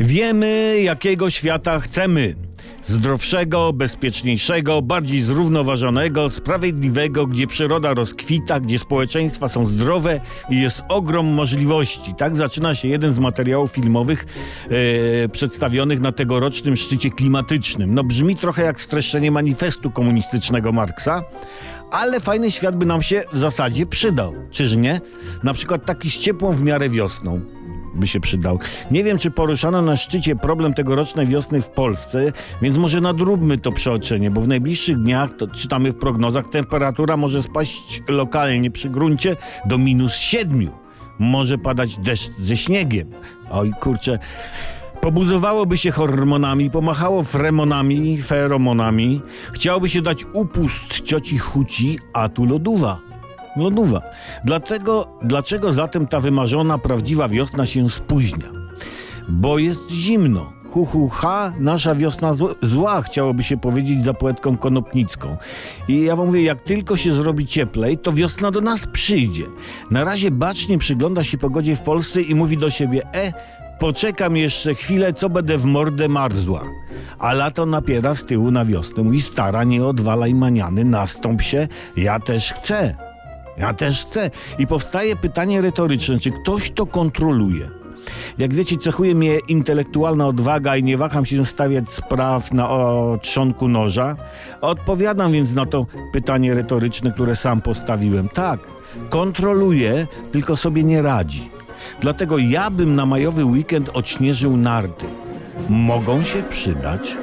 Wiemy, jakiego świata chcemy. Zdrowszego, bezpieczniejszego, bardziej zrównoważonego, sprawiedliwego, gdzie przyroda rozkwita, gdzie społeczeństwa są zdrowe i jest ogrom możliwości. Tak zaczyna się jeden z materiałów filmowych przedstawionych na tegorocznym szczycie klimatycznym. No brzmi trochę jak streszczenie manifestu komunistycznego Marksa, ale fajny świat by nam się w zasadzie przydał. Czyż nie? Na przykład taki z ciepłą w miarę wiosną by się przydał. Nie wiem, czy poruszano na szczycie problem tegorocznej wiosny w Polsce, więc może nadróbmy to przeoczenie, bo w najbliższych dniach, to czytamy w prognozach, temperatura może spaść lokalnie przy gruncie do -7. Może padać deszcz ze śniegiem. Oj kurczę. Obuzowałoby się hormonami, pomachało fremonami, feromonami. Chciałoby się dać upust cioci Huci, a tu loduwa. Loduwa. Dlaczego zatem ta wymarzona, prawdziwa wiosna się spóźnia? Bo jest zimno. Hu, hu, ha, nasza wiosna zła, chciałoby się powiedzieć za poetką Konopnicką. I ja wam mówię, jak tylko się zrobi cieplej, to wiosna do nas przyjdzie. Na razie bacznie przygląda się pogodzie w Polsce i mówi do siebie, poczekam jeszcze chwilę, co będę w mordę marzła. A lato napiera z tyłu na wiosnę. Mówi, stara, nie odwalaj maniany, nastąp się, ja też chcę. Ja też chcę. I powstaje pytanie retoryczne, czy ktoś to kontroluje? Jak wiecie, cechuje mnie intelektualna odwaga i nie waham się stawiać spraw na otrząku noża. Odpowiadam więc na to pytanie retoryczne, które sam postawiłem. Tak, kontroluje, tylko sobie nie radzi. Dlatego ja bym na majowy weekend odśnieżył narty. Mogą się przydać.